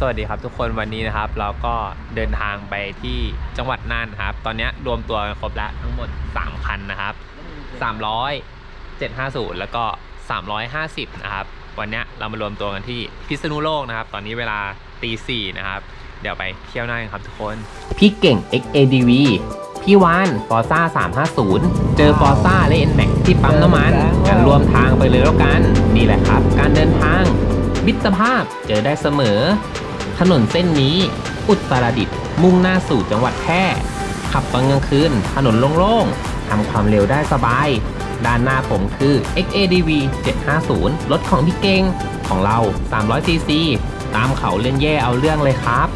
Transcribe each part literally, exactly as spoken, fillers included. สวัสดีครับทุกคนวันนี้นะครับเราก็เดินทางไปที่จังหวัดน่านครับตอนนี้รวมตัวกันครบแล้วทั้งหมดสามคันนะครับสามร้อย เจ็ดร้อยห้าสิบแล้วก็สามร้อยห้าสิบนะครับวันนี้เรามารวมตัวกันที่พิษณุโลกนะครับตอนนี้เวลาตีสี่นะครับเดี๋ยวไปเที่ยวน่านครับทุกคนพี่เก่ง เอ็กซ์ เอ ดี วี พี่วานฟอร์ซ่าสามห้าศูนย์เจอฟอร์ซ่าและ เอ็น แม็กซ์ ที่ปั๊มน้ำมันกันรวมทางไปเลยแล้วกันนี่แหละครับการเดินทางมิตรภาพเจอได้เสมอถนนเส้นนี้อุตรดิตถ์มุ่งหน้าสู่จังหวัดแพร่ขับตอนกลางคืนถนนโล่งๆทำความเร็วได้สบายด้านหน้าผมคือ เอ็กซ์ เอ ดี วี เจ็ดห้าศูนย์ รถของพี่เก่งของเรา สามร้อยซีซี ตามเขาเล่นแย่เอาเรื่องเลยครับ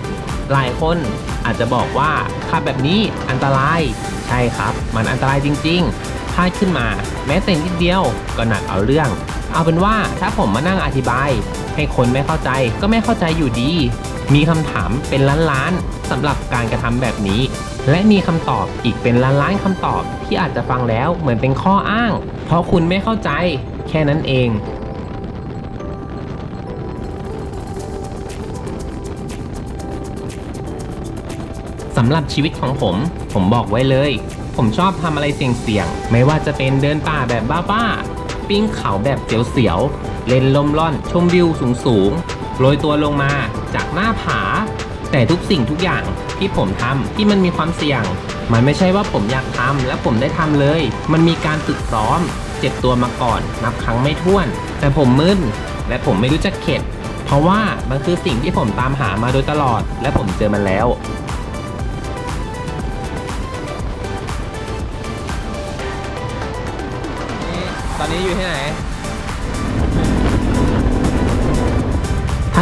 หลายคนอาจจะบอกว่าขับแบบนี้อันตรายใช่ครับมันอันตรายจริงๆพลาดขึ้นมาแม้แต่นิดเดียวก็หนักเอาเรื่องเอาเป็นว่าถ้าผมมานั่งอธิบายให้คนไม่เข้าใจก็ไม่เข้าใจอยู่ดีมีคำถามเป็นล้านๆสำหรับการกระทำแบบนี้และมีคำตอบอีกเป็นล้านๆคำตอบที่อาจจะฟังแล้วเหมือนเป็นข้ออ้างเพราะคุณไม่เข้าใจแค่นั้นเองสำหรับชีวิตของผมผมบอกไว้เลยผมชอบทำอะไรเสี่ยงๆไม่ว่าจะเป็นเดินป่าแบบบ้าๆปีนเขาแบบเสียวๆเล่นลมล่อนชมวิวสูงๆโรยตัวลงมาจากหน้าผาแต่ทุกสิ่งทุกอย่างที่ผมทำที่มันมีความเสี่ยงมันไม่ใช่ว่าผมอยากทำและผมได้ทำเลยมันมีการฝึกซ้อมเจ็บตัวมาก่อนนับครั้งไม่ถ้วนแต่ผมมึนและผมไม่รู้จักเข็ดเพราะว่ามันคือสิ่งที่ผมตามหามาโดยตลอดและผมเจอมันแล้วตอนนี้อยู่ที่ไหน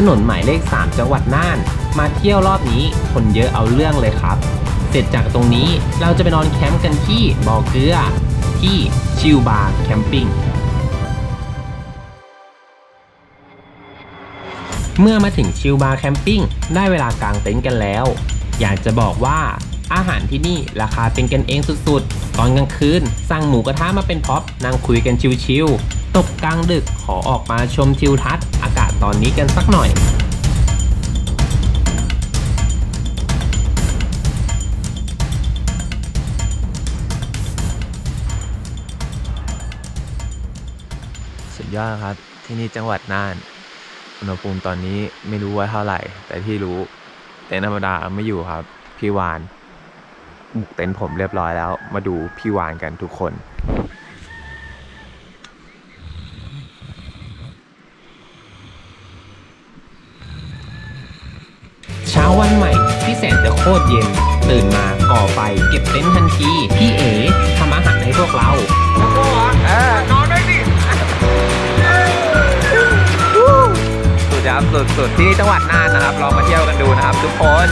ถนนหมายเลขสามจังหวัดน่านมาเที่ยวรอบนี้คนเยอะเอาเรื่องเลยครับเสร็จจากตรงนี้เราจะไปนอนแคมป์กันที่บ่อเกลือที่ชิลบาร์แคมปิ้งเมื่อมาถึงชิลบาร์แคมปิ้งได้เวลากางเต็นท์กันแล้วอยากจะบอกว่าอาหารที่นี่ราคาเป็นกันเองสุดๆตอนกลางคืนสั่งหมูกระทะมาเป็นพ็อปนั่งคุยกันชิลๆตกกลางดึกขอออกมาชมทิวทัศน์อากาศตอนนี้กันสักหน่อยสุดยอดครับที่นี่จังหวัดน่านอุณหภูมิตอนนี้ไม่รู้ว่าเท่าไหร่แต่ที่รู้เต็นท์ธรรมดาไม่อยู่ครับพี่วานบุกเต็นท์ผมเรียบร้อยแล้วมาดูพี่วานกันทุกคนเช้าวันใหม่พี่แสนจะโคตรเย็นตื่นมาก่อไฟเก็บเต็นท์ทันทีพี่เอ๋ทำอาหารให้พวกเรานอนด้วยดิสุดยอดสุดๆที่จังหวัดน่านนะครับลองมาเที่ยวกันดูนะครับทุกคน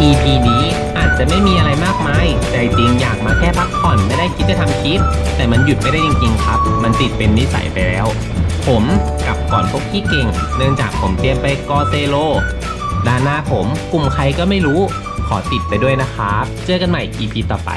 อี พี นี้อาจจะไม่มีอะไรมากมายใจจริงอยากมาแค่พักผ่อนไม่ได้คิดจะทำคลิปแต่มันหยุดไม่ได้จริงๆครับมันติดเป็นนิสัยไปแล้วผมกลับก่อนพวกพี่เก่งเนื่องจากผมเตรียมไปกอเซโลด้านหน้าผมกลุ่มใครก็ไม่รู้ขอติดไปด้วยนะครับเจอกันใหม่ อี พี ต่อไป